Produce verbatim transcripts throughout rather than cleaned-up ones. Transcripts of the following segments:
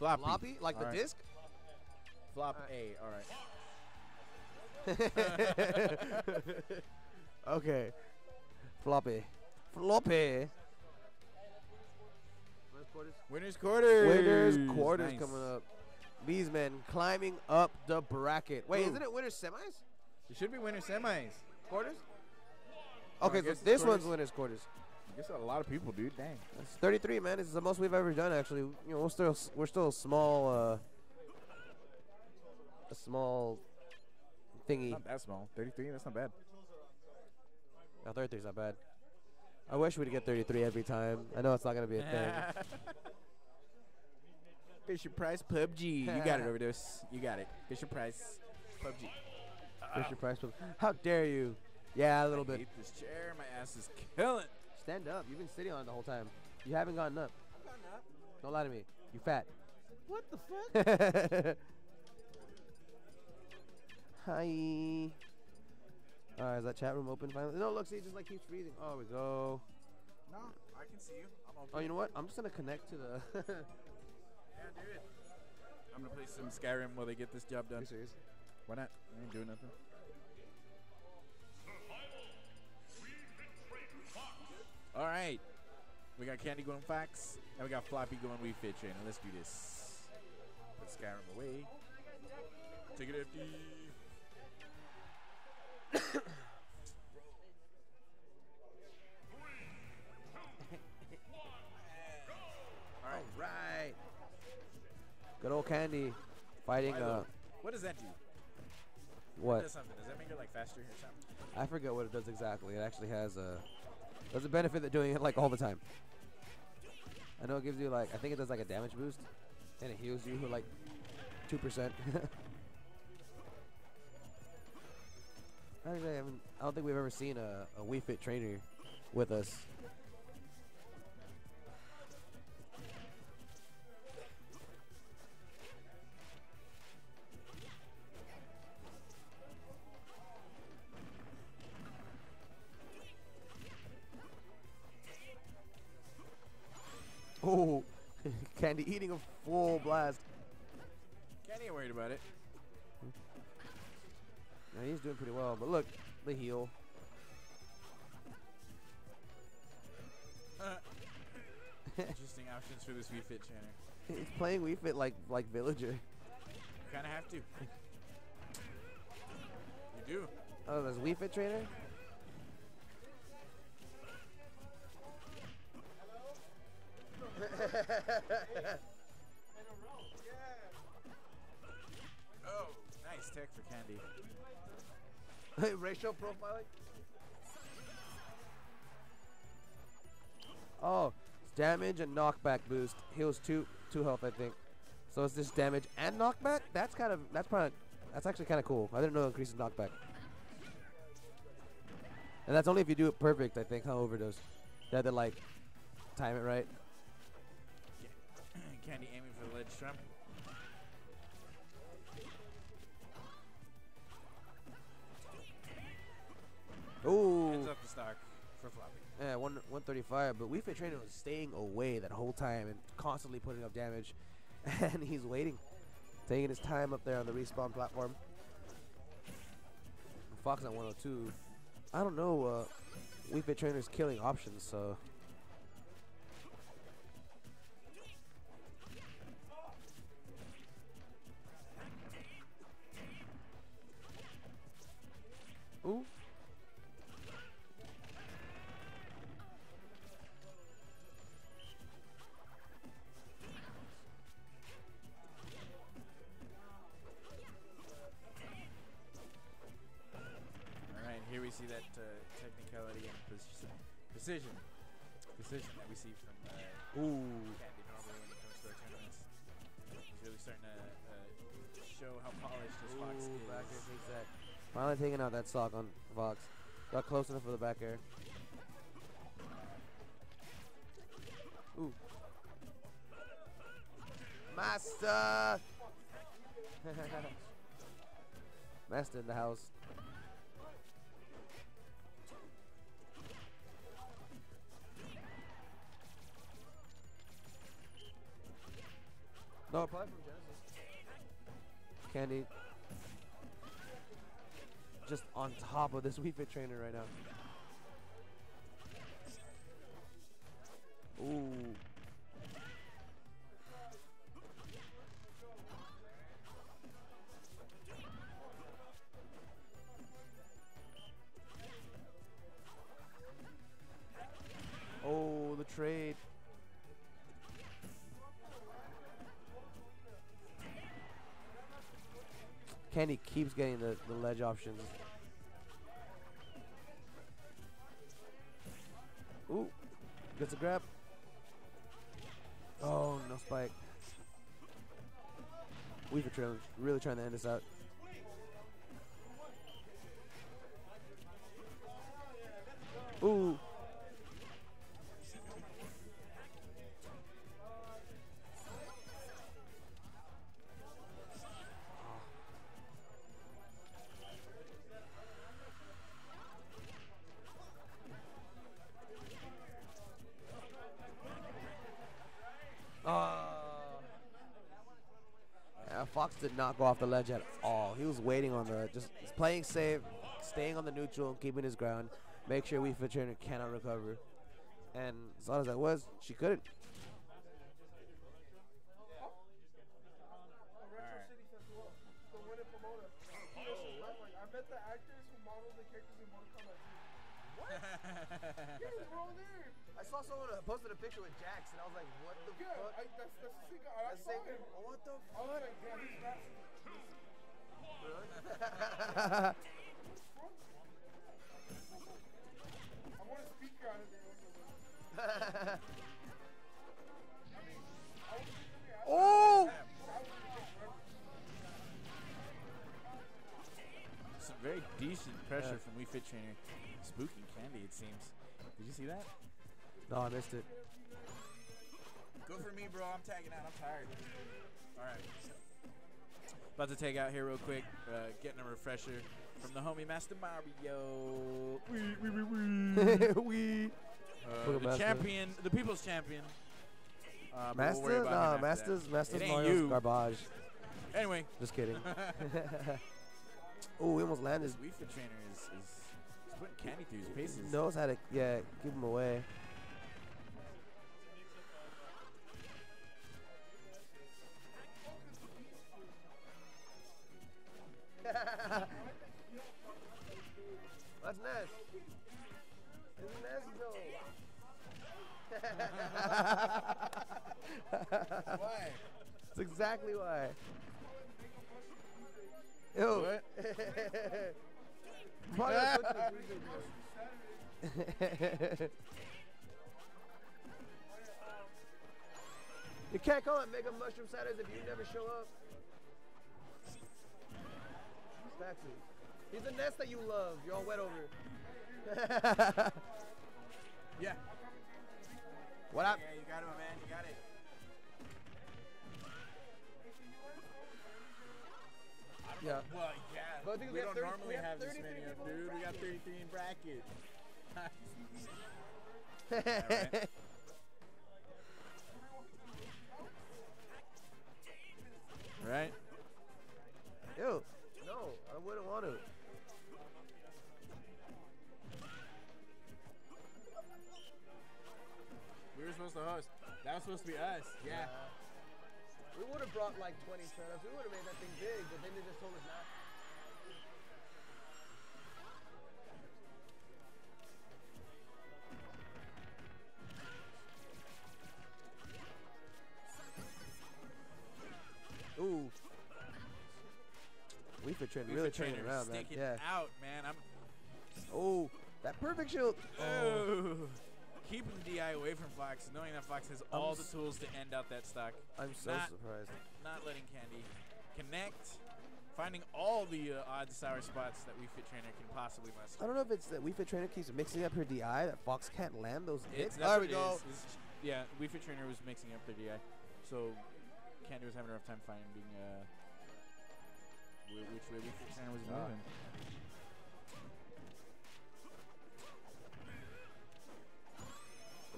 Floppeh. Floppeh? Like all the right. disc? Floppeh. All right. Okay. Floppeh. Floppeh. Winners quarters. Winners quarters. Winners quarters nice. Coming up. These men climbing up the bracket. Wait, Ooh. Isn't it winners semis? It should be winners semis. Quarters? Okay, so this one's winners quarters. I guess a lot of people, dude. Dang. That's thirty-three, man. This is the most we've ever done, actually. You know, we're still we're still a small, uh, a small thingy. Not that small. thirty-three. That's not bad. No, thirty-three's not bad. I wish we'd get thirty-three every time. I know it's not gonna be a thing. Fisher-Price P U B G. You got it, Overdose. You got it. Fisher-Price P U B G. Fisher-Price P U B G. How dare you? Yeah, a little I bit. Hate this chair. My ass is killing. Stand up. You've been sitting on it the whole time. You haven't gotten up. I've gotten up. Don't lie to me. You fat. What the fuck? Hi. All right, is that chat room open finally? No, look, see, it just like keeps freezing. Oh, we go. No, I can see you. I'm open. Oh, you know what? I'm just gonna connect to the. Yeah, do it. I'm gonna play some Skyrim while they get this job done. Are you serious? Why not? I ain't doing nothing. All right, we got Candy going Fox, and we got Floppeh going Wii Fit trainer. Let's do this. Put Skyrim away. Take it, F D. All right. Good old Candy fighting. Uh, what does that do? What? Does, something. does that make it like faster or something? I forget what it does exactly. It actually has a. There's a benefit that doing it like all the time. I know it gives you like I think it does like a damage boost, and it heals you for like two percent. I don't think we've ever seen a, a Wii Fit trainer with us. Oh, Candy eating a full blast. Candy ain't worried about it. Now he's doing pretty well, but look, the heel. Uh, interesting options for this Wii Fit channel. He's playing Wii Fit like like villager. You kind of have to. You do. Oh, there's Wii Fit trainer. Oh, nice tech for Candy. Hey, racial profiling? Oh, it's damage and knockback boost. Heals two two health, I think. So it's just damage and knockback? That's kind of that's probably that's actually kinda cool. I didn't know it increases knockback. And that's only if you do it perfect, I think, how Overdose. You have to like time it right. Candy aiming for the ledge shrimp. Ooh. Ends up the stock for Floppeh. Yeah, one, one thirty-five. But Wii Fit Trainer was staying away that whole time and constantly putting up damage. And he's waiting. Taking his time up there on the respawn platform. Fox at one oh two. I don't know. Uh, Wii Fit Trainer's killing options, so. Ooh. All right, here we see that uh, technicality and precision, precision, precision that we see from uh, Ooh. Candy normally when it comes to our tournaments. He's really starting to uh, show how polished this Fox is. Back is exact. Finally taking out that sock on Vox. Got close enough for the back air. Ooh. Master! Master in the house. Nope. Candy. Just on top of this Wii Fit trainer right now. Ooh. Oh, the trade. Candy keeps getting the, the ledge options. Ooh, gets a grab. Oh, no spike. Wii Fit trailer really trying to end this out. Ooh. Uh, yeah, Fox did not go off the ledge at all. He was waiting on the, just playing safe, staying on the neutral, keeping his ground, make sure Wii Fit trainer cannot recover. And as odd as that was, she couldn't. I saw someone posted a picture with Jax, and I was like, what the yeah, fuck? I, that's, that's the same guy. I that's saw same, him. What the fuck? I was like, yeah, he's fast. I want a speaker out of there. Oh! Some very decent pressure yeah. from Wii Fit Trainer. Spooking Candy, it seems. Did you see that? No, I missed it. Go for me, bro. I'm tagging out. I'm tired. All right. About to take out here real quick. Uh, getting a refresher from the homie Master Mario. Wee, wee, wee, wee. Wee. Uh, the champion. The people's champion. Uh, Master? We'll nah, Master's, Master's Mario's garbage. Anyway. Just kidding. Oh, we almost landed. Wii Fit Trainer is... is putting Candy through his paces. Knows how to, yeah, give him away. That's nice. It's nice though. Why? That's exactly why. Ew. What? You can't call it Mega Mushroom Saturdays if you never show up. Staxi. He's the nest that you love. You're all wet over. Yeah. What up? Yeah, you got him, man. You got it. Yeah. Well, yeah. But we we don't normally we have, have this many up, dude. We got thirty-three in bracket. Right. Right? Yo, no, I wouldn't want to. We were supposed to host. That was supposed to be us. Yeah. Uh, We would have brought like twenty setups. We would have made that thing big, but then they just told us not. Ooh, Wii Fit Trainer really turning around, man. Yeah, out, man. I'm. Oh, that perfect shield. Oh. Keeping the D I away from Fox, knowing that Fox has all the tools to end out that stock. I'm so not, surprised. Not letting Candy connect, finding all the uh, odd sour spots that Wii Fit Trainer can possibly mess with. I don't know if it's that Wii Fit Trainer keeps mixing up her D I that Fox can't land those hits. There we go. Is, is, yeah, Wii Fit Trainer was mixing up their D I, so Candy was having a rough time finding uh, which way Wii Fit Trainer was oh. moving.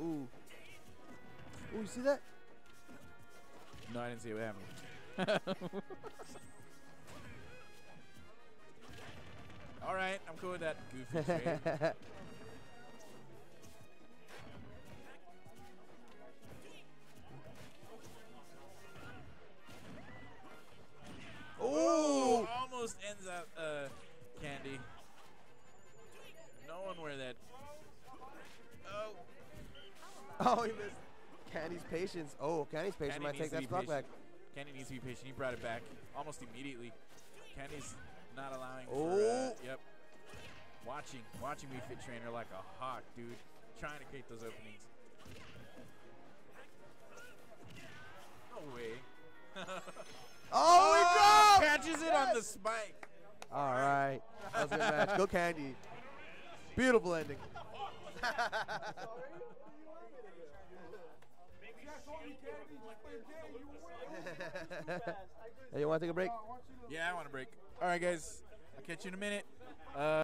Ooh. Ooh, you see that? No, I didn't see what happened. All right, I'm cool with that goofy trade. Oh, almost ends up uh, Candy. No one wear that. Oh. Oh, he missed. Candy's patience. Oh, Candy's patience Candy might take that clock back. Candy needs to be patient. He brought it back almost immediately. Candy's not allowing oh. for uh, Yep. Watching. Watching Wii Fit Trainer like a hawk, dude. Trying to create those openings. No way. Oh, oh, he catches it yes. on the spike. All right. That was a good match. Go, Candy. Beautiful ending. Hey, you want to take a break? Yeah, I want a break. All right, guys. I'll catch you in a minute. Uh,